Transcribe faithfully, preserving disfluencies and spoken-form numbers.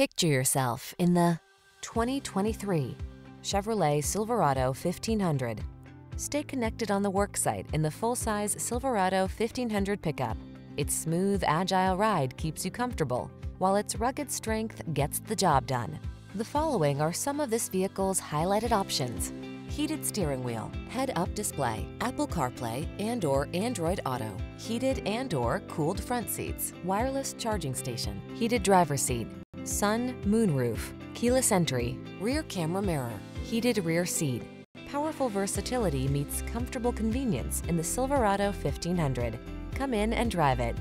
Picture yourself in the twenty twenty-three Chevrolet Silverado fifteen hundred. Stay connected on the worksite in the full-size Silverado fifteen hundred pickup. Its smooth, agile ride keeps you comfortable, while its rugged strength gets the job done. The following are some of this vehicle's highlighted options: heated steering wheel, head-up display, Apple CarPlay and or Android Auto, heated and or cooled front seats, wireless charging station, heated driver's seat, sun moonroof, keyless entry, rear camera mirror, heated rear seat. Powerful versatility meets comfortable convenience in the Silverado fifteen hundred. Come in and drive it.